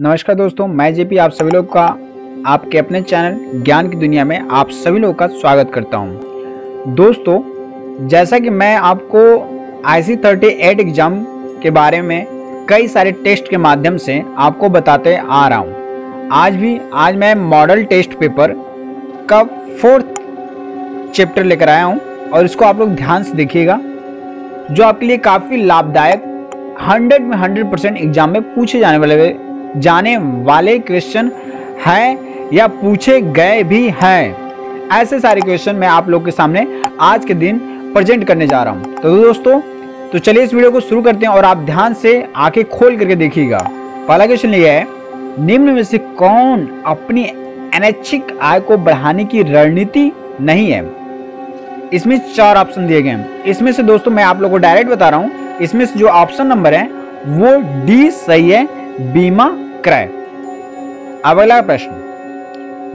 नमस्कार दोस्तों, मैं जेपी आप सभी लोग का आपके अपने चैनल ज्ञान की दुनिया में आप सभी लोग का स्वागत करता हूं। दोस्तों, जैसा कि मैं आपको IC 38 एग्ज़ाम के बारे में कई सारे टेस्ट के माध्यम से आपको बताते आ रहा हूं। आज मैं मॉडल टेस्ट पेपर का 4th चैप्टर लेकर आया हूं और इसको आप लोग ध्यान से देखिएगा, जो आपके लिए काफ़ी लाभदायक 100% एग्ज़ाम में पूछे जाने वाले क्वेश्चन हैं या पूछे गए भी हैं। ऐसे सारे क्वेश्चन मैं आप लोग के सामने आज के दिन प्रेजेंट करने जा रहा हूं। तो दोस्तों, तो चलिए इस वीडियो को शुरू करते हैं और आप ध्यान से आंखें खोल करके देखिएगा। पहला क्वेश्चन ये है, निम्न में से कौन अपनी अनैच्छिक आय को बढ़ाने की रणनीति नहीं है। इसमें 4 ऑप्शन दिए गए हैं। इसमें से दोस्तों मैं आप लोग को डायरेक्ट बता रहा हूँ, इसमें से जो ऑप्शन नंबर है वो डी सही है, बीमा क्रय। अब अगला प्रश्न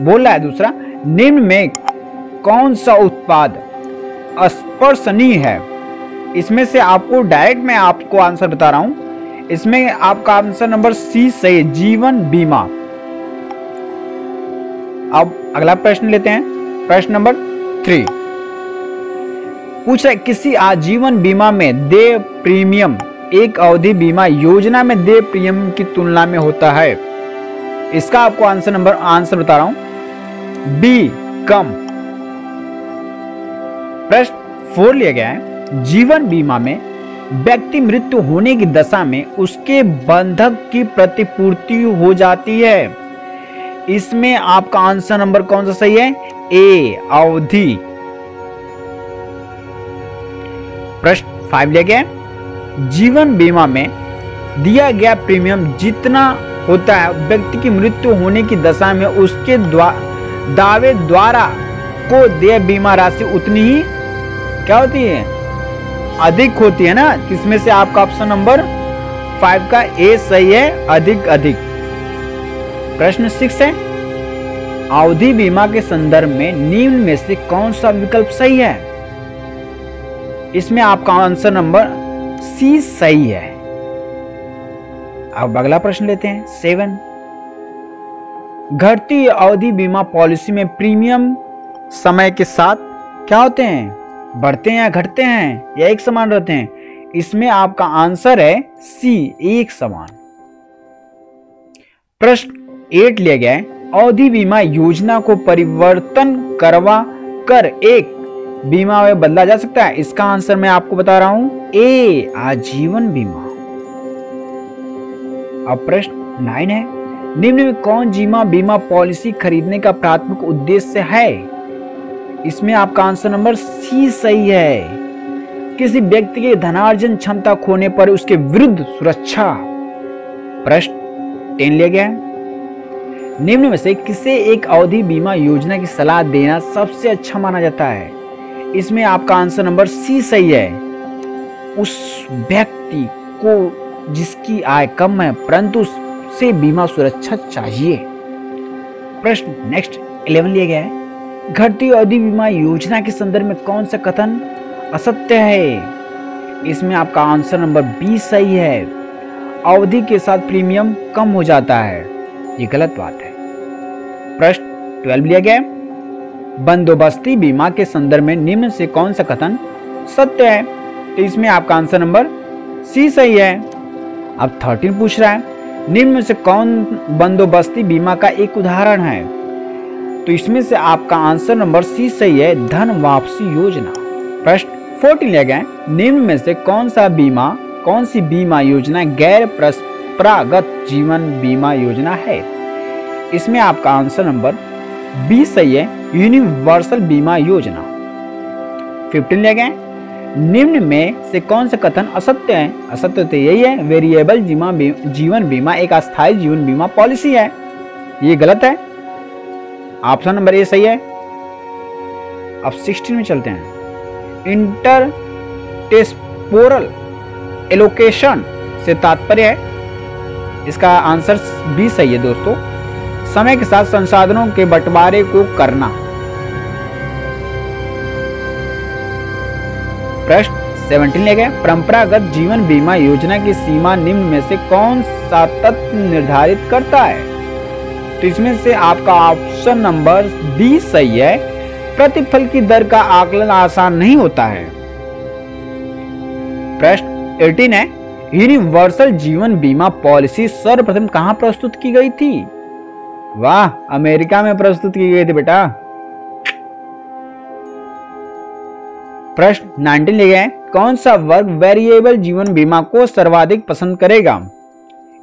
बोल रहा है दूसरा, निम्न में कौन सा उत्पाद अस्पर्शनीय है। इसमें से आपको डायरेक्ट मैं आपको आंसर बता रहा हूं, इसमें आपका आंसर नंबर सी सही है, जीवन बीमा। अब अगला प्रश्न लेते हैं, प्रश्न नंबर 3 पूछ रहा है, किसी आजीवन बीमा में देय प्रीमियम एक अवधि बीमा योजना में देय प्रीमियम की तुलना में होता है। इसका आपको आंसर बता रहा हूं, बी कम। प्रश्न 4 लिया गया है, जीवन बीमा में व्यक्ति मृत्यु होने की दशा में उसके बंधक की प्रतिपूर्ति हो जाती है। इसमें आपका आंसर नंबर कौन सा सही है, ए अवधि। प्रश्न 5 लिया गया है, जीवन बीमा में दिया गया प्रीमियम जितना होता है व्यक्ति की मृत्यु होने की दशा में उसके दावे द्वारा को देय बीमा राशि उतनी ही क्या होती है, अधिक होती है ना। इसमें से आपका ऑप्शन नंबर 5 का ए सही है, अधिक। प्रश्न 6 है, अवधि बीमा के संदर्भ में निम्न में से कौन सा विकल्प सही है। इसमें आपका आंसर नंबर सी सही है। अब अगला प्रश्न लेते हैं, 7 घटती अवधि बीमा पॉलिसी में प्रीमियम समय के साथ क्या होते हैं, बढ़ते हैं या घटते हैं या एक समान रहते हैं। इसमें आपका आंसर है सी, एक समान। प्रश्न 8 लिया गया है, अवधि बीमा योजना को परिवर्तन करवा कर एक बीमा में बदला जा सकता है। इसका आंसर मैं आपको बता रहा हूं, ए आजीवन बीमा। अब प्रश्न 9 है, निम्न में कौन जीवन बीमा पॉलिसी खरीदने का प्राथमिक उद्देश्य है। इसमें आपका आंसर नंबर सी सही है, किसी व्यक्ति की धनार्जन क्षमता खोने पर उसके विरुद्ध सुरक्षा। प्रश्न 10 लिया गया है, निम्न में से किसे एक अवधि बीमा योजना की सलाह देना सबसे अच्छा माना जाता है। इसमें आपका आंसर नंबर सी सही है, उस व्यक्ति को जिसकी आय कम है परंतु उससे बीमा सुरक्षा चाहिए। प्रश्न नेक्स्ट 11 लिया गया है, घटती अवधि बीमा योजना के संदर्भ में कौन सा कथन असत्य है। इसमें आपका आंसर नंबर बी सही है, अवधि के साथ प्रीमियम कम हो जाता है, ये गलत बात है। प्रश्न 12 लिया गया है, बंदोबस्ती बीमा के संदर्भ में निम्न से कौन सा कथन सत्य है। तो इसमें आपका आंसर नंबर सी सही है। अब 13 पूछ रहा है, निम्न में से कौन बंदोबस्ती बीमा का एक उदाहरण है। तो इसमें से आपका आंसर नंबर सी सही है, धन वापसी योजना। प्रश्न 14 लिया गया है, निम्न में से कौन सी बीमा योजना गैर परंपरागत जीवन बीमा योजना है। इसमें आपका आंसर नंबर बी सही है, यूनिवर्सल बीमा योजना। 15 ले गए, निम्न में से कौन सा कथन असत्य है। असत्य तो यही है, वेरिएबल जीवन बीमा एक अस्थायी जीवन बीमा पॉलिसी है, ये गलत है। ऑप्शन नंबर ए सही है। अब 16 में चलते हैं, इंटरटेस्पोरल एलोकेशन से तात्पर्य है। इसका आंसर बी सही है दोस्तों, समय के साथ संसाधनों के बंटवारे को करना। प्रश्न 17 ले गए। परंपरागत जीवन बीमा योजना की सीमा निम्न में से कौन सा तत्व निर्धारित करता है? तो इसमें से आपका ऑप्शन नंबर बी सही है। प्रतिफल की दर का आकलन आसान नहीं होता है। प्रश्न 18 है, यूनिवर्सल जीवन बीमा पॉलिसी सर्वप्रथम कहां प्रस्तुत की गई थी? वाह, अमेरिका में प्रस्तुत की गई थी बेटा। प्रश्न 19 ले गए, कौन सा वर्ग वेरिएबल जीवन बीमा को सर्वाधिक पसंद करेगा?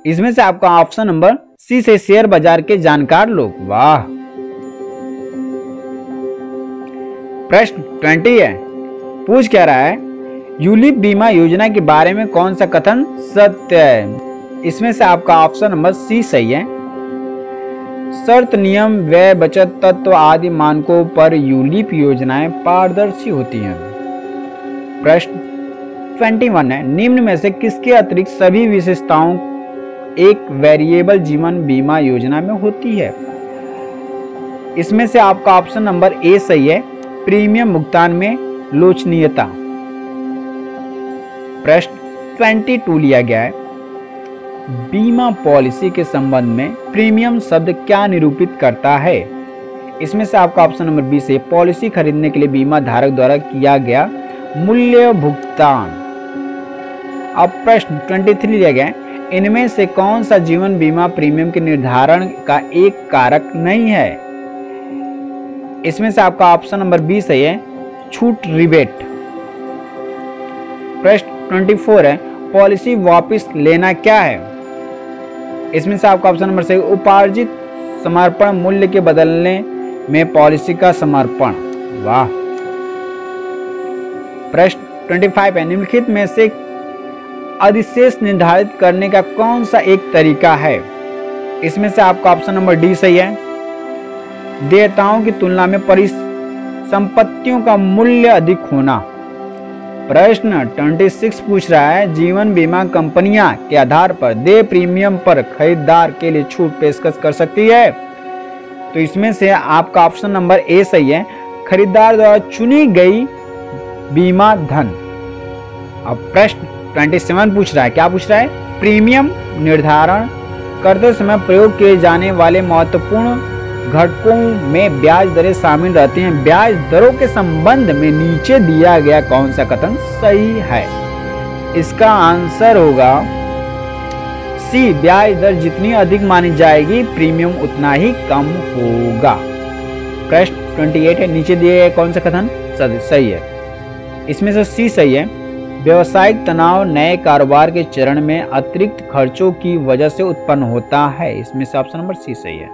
इसमें से आपका ऑप्शन नंबर सी से शेयर बाजार के जानकार लोग। वाह। प्रश्न 20 है, पूछ क्या रहा है, यूलिप बीमा योजना के बारे में कौन सा कथन सत्य है? इसमें से आपका ऑप्शन नंबर सी सही है। शर्त, नियम, व्यय, बचत तत्व आदि मानकों पर यूलिप योजनाएं पारदर्शी होती हैं। प्रश्न 21 है, निम्न में से किसके अतिरिक्त सभी विशेषताओं एक वेरिएबल जीवन बीमा योजना में होती है? इसमें से आपका ऑप्शन नंबर ए सही है, प्रीमियम भुगतान में लोचनीयता। प्रश्न 22 लिया गया है, बीमा पॉलिसी के संबंध में प्रीमियम शब्द क्या निरूपित करता है? इसमें से आपका ऑप्शन नंबर बी से, पॉलिसी खरीदने के लिए बीमा धारक द्वारा किया गया मूल्य भुगतान। अब प्रश्न 23 लिया गया, इनमें से कौन सा जीवन बीमा प्रीमियम के निर्धारण का एक कारक नहीं है? इसमें से आपका ऑप्शन नंबर बी सही है, छूट, रिबेट। प्रश्न 24 है, पॉलिसी वापस लेना क्या है? इसमें से आपका ऑप्शन नंबर सही, उपार्जित समर्पण मूल्य के बदलने में पॉलिसी का समर्पण। वाह। प्रश्न 25 है, निम्नलिखित में से अधिशेष निर्धारित करने का कौन सा एक तरीका है? इसमें से आपका ऑप्शन नंबर डी सही है, देयताओं की तुलना में परिसंपत्तियों का मूल्य अधिक होना। प्रश्न 26 पूछ रहा है, जीवन बीमा कंपनियां के आधार पर देय प्रीमियम पर खरीदार के लिए छूट पेशकश कर सकती है। तो इसमें से आपका ऑप्शन नंबर ए सही है, खरीदार द्वारा चुनी गई बीमा धन। अब प्रश्न 27 पूछ रहा है, क्या पूछ रहा है, प्रीमियम निर्धारण करते समय प्रयोग किए जाने वाले महत्वपूर्ण घटकों में ब्याज दरें शामिल रहती हैं। ब्याज दरों के संबंध में नीचे दिया गया कौन सा कथन सही है? इसका आंसर होगा सी, ब्याज दर जितनी अधिक मानी जाएगी प्रीमियम उतना ही कम होगा। प्रश्न 28 है, नीचे दिए गए कौन सा कथन सही है? इसमें से सी सही है, व्यावसायिक तनाव नए कारोबार के चरण में अतिरिक्त खर्चों की वजह से उत्पन्न होता है। इसमें से ऑप्शन नंबर सी सही है।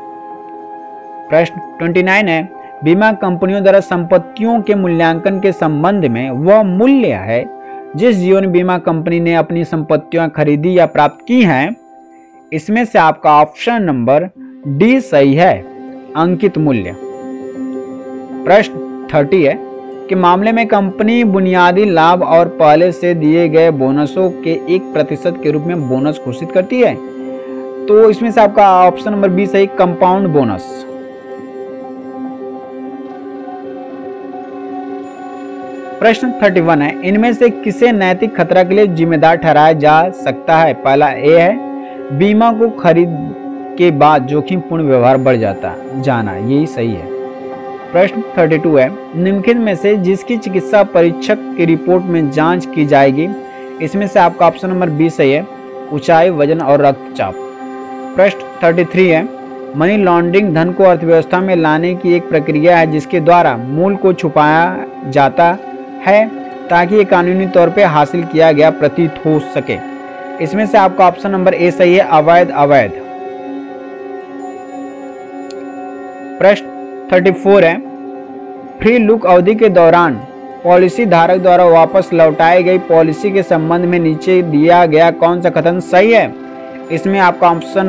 प्रश्न 29 है, बीमा कंपनियों द्वारा संपत्तियों के मूल्यांकन के संबंध में वह मूल्य है जिस जीवन बीमा कंपनी ने अपनी संपत्तियां खरीदी या प्राप्त की हैं। इसमें से आपका ऑप्शन नंबर डी सही है, अंकित मूल्य। प्रश्न 30 है, के मामले में कंपनी बुनियादी लाभ और पहले से दिए गए बोनसों के 1% के रूप में बोनस घोषित करती है। तो इसमें से आपका ऑप्शन नंबर बी सही, कंपाउंड बोनस। प्रश्न 31 है, इनमें से किसे नैतिक खतरा के लिए जिम्मेदार ठहराया जा सकता है? पहला ए है, बीमा को खरीद के बाद जोखिमपूर्ण व्यवहार बढ़ जाना, यही सही है। प्रश्न 32 है, निम्नलिखित में से जिसकी चिकित्सा परीक्षक की रिपोर्ट में जांच की जाएगी? इसमें से आपका ऑप्शन नंबर बी सही है, ऊंचाई, वजन और रक्तचाप। प्रश्न 33 है, मनी लॉन्ड्रिंग धन को अर्थव्यवस्था में लाने की एक प्रक्रिया है जिसके द्वारा मूल को छुपाया जाता है ताकि ये कानूनी तौर पर हासिल किया गया प्रतीत हो सके। इसमें से आपका ऑप्शन नंबर ए सही है, अवैध। प्रश्न 34 है, फ्री लुक अवधि के दौरान पॉलिसी धारक द्वारा वापस लौटाई गई पॉलिसी के संबंध में नीचे दिया गया कौन सा कथन सही है? इसमें आपका ऑप्शन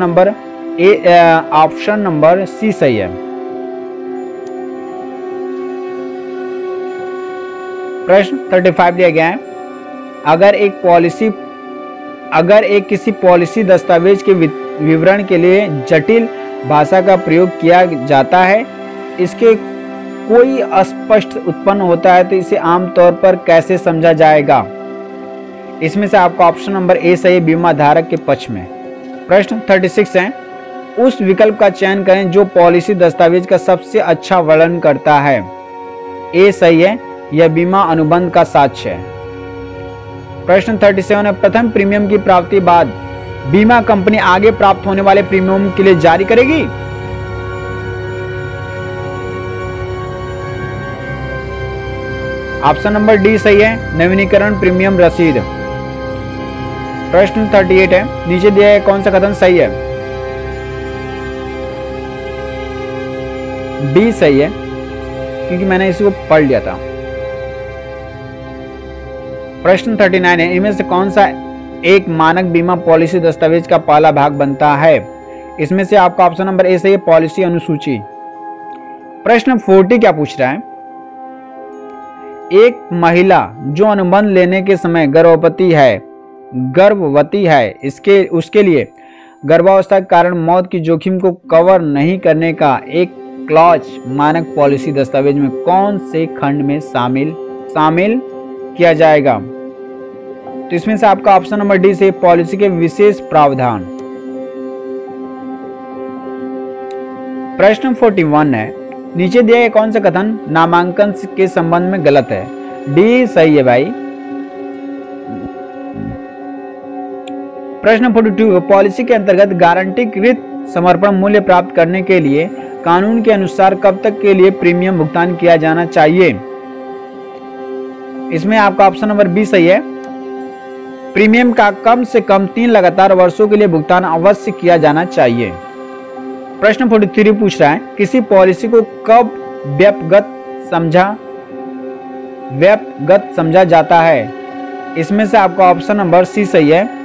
नंबर सी सही है। प्रश्न 35 दिया गया है, अगर एक किसी पॉलिसी दस्तावेज के विवरण के लिए जटिल भाषा का प्रयोग किया जाता है, इसके कोई अस्पष्ट उत्पन्न होता है, तो इसे आमतौर पर कैसे समझा जाएगा? इसमें से आपका ऑप्शन नंबर ए सही है, बीमा धारक के पक्ष में। प्रश्न 36 है, उस विकल्प का चयन करें जो पॉलिसी दस्तावेज का सबसे अच्छा वर्णन करता है। ए सही है, यह बीमा अनुबंध का साक्ष्य है। प्रश्न 37 है, प्रथम प्रीमियम की प्राप्ति बाद बीमा कंपनी आगे प्राप्त होने वाले प्रीमियम के लिए जारी करेगी। ऑप्शन नंबर डी सही है, नवीनीकरण प्रीमियम रसीद। प्रश्न 38 है, नीचे दिया है कौन सा कथन सही है। डी सही है क्योंकि मैंने इसको पढ़ लिया था। प्रश्न 39 है, इनमें से कौन सा एक मानक बीमा पॉलिसी दस्तावेज का पहला भाग बनता है। इसमें से आपका ऑप्शन नंबर ए सही है, पॉलिसी अनुसूची। प्रश्न 40 क्या पूछ रहा है, एक महिला जो अनुबंध लेने के समय गर्भवती है उसके लिए गर्भावस्था के कारण मौत की जोखिम को कवर नहीं करने का एक क्लॉज मानक पॉलिसी दस्तावेज में कौन से खंड में शामिल किया जाएगा। तो इसमें से आपका ऑप्शन नंबर डी से पॉलिसी के विशेष प्रावधान। प्रश्न 41 है, नीचे दिया है कौन सा कथन नामांकन के संबंध में गलत है। डी सही है भाई। प्रश्न 42, पॉलिसी के अंतर्गत गारंटीकृत समर्पण मूल्य प्राप्त करने के लिए कानून के अनुसार कब तक के लिए प्रीमियम भुगतान किया जाना चाहिए। इसमें आपका ऑप्शन नंबर बी सही है, प्रीमियम का कम से कम 3 लगातार वर्षों के लिए भुगतान अवश्य किया जाना चाहिए। प्रश्न 43 पूछ रहा है, किसी पॉलिसी को कब व्यक्तिगत समझा जाता है। इसमें से आपका ऑप्शन नंबर सी सही है,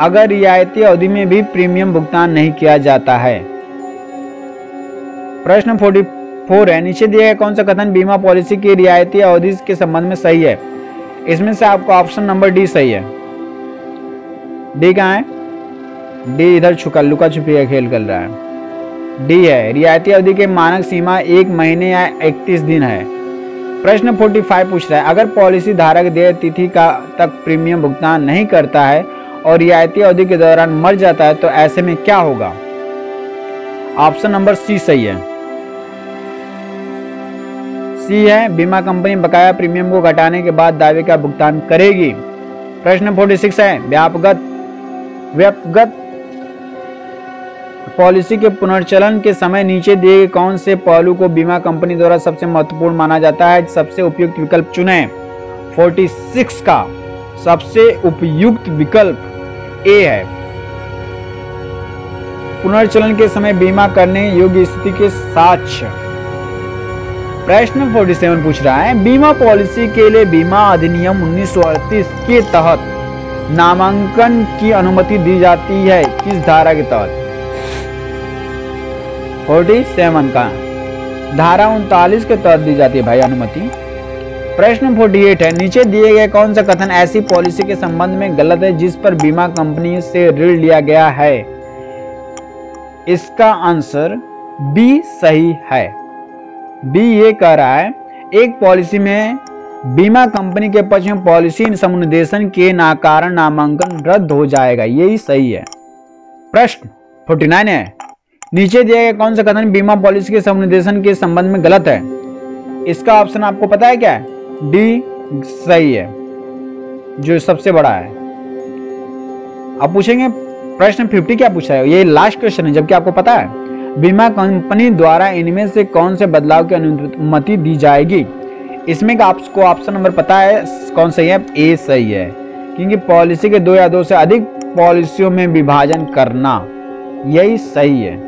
अगर रियायती अवधि में भी प्रीमियम भुगतान नहीं किया जाता है। प्रश्न 44 है, नीचे दिया है कौन सा कथन बीमा पॉलिसी की रियायती अवधि के संबंध में सही है। इसमें से आपका ऑप्शन नंबर डी सही है। डी कहाँ है? डी इधर लुका छुपी का खेल कर रहा है। डी है, रियायती अवधि के मानक सीमा 1 महीने या 31 दिन है। प्रश्न 45 पूछ रहा है, अगर पॉलिसी धारक देय तिथि का तक प्रीमियम भुगतान नहीं करता है और रियायती अवधि के दौरान मर जाता है तो ऐसे में क्या होगा। ऑप्शन नंबर सी सही है। सी है, बीमा कंपनी बकाया प्रीमियम को घटाने के बाद दावे का भुगतान करेगी। प्रश्न 46 है, व्यापगत पॉलिसी के पुनर्चलन के समय नीचे दिए गए कौन से पहलू को बीमा कंपनी द्वारा सबसे महत्वपूर्ण माना जाता है। सबसे उपयुक्त विकल्प चुनें। 46 का सबसे उपयुक्त विकल्प ए है, पुनर्चलन के समय बीमा करने योग्य स्थिति के साक्ष्य। प्रश्न 47 पूछ रहा है, बीमा पॉलिसी के लिए बीमा अधिनियम 1938 के तहत नामांकन की अनुमति दी जाती है किस धारा के तहत। 47 का धारा 39 के तहत दी जाती है भाई अनुमति। प्रश्न 48 है, नीचे दिए गए कौन सा कथन ऐसी पॉलिसी के संबंध में गलत है जिस पर बीमा कंपनी से ऋण लिया गया है। इसका आंसर बी सही है। बी ये कह रहा है, एक पॉलिसी में बीमा कंपनी के पक्ष में पॉलिसी समुदेशन के कारण नामांकन रद्द हो जाएगा, यही सही है। प्रश्न 49 है, नीचे दिया गया कौन सा कथन बीमा पॉलिसी के समुदेशन के संबंध में गलत है। इसका ऑप्शन आपको पता है क्या है? डी सही है जो सबसे बड़ा है। अब पूछेंगे प्रश्न 50 क्या पूछा है, ये लास्ट क्वेश्चन है जबकि आपको पता है बीमा कंपनी द्वारा इनमें से कौन से बदलाव की अनुमति दी जाएगी। इसमें आपको ऑप्शन नंबर पता है कौन सही है। ए सही है क्योंकि पॉलिसी के 2 या 2 से अधिक पॉलिसियों में विभाजन करना, यही सही है।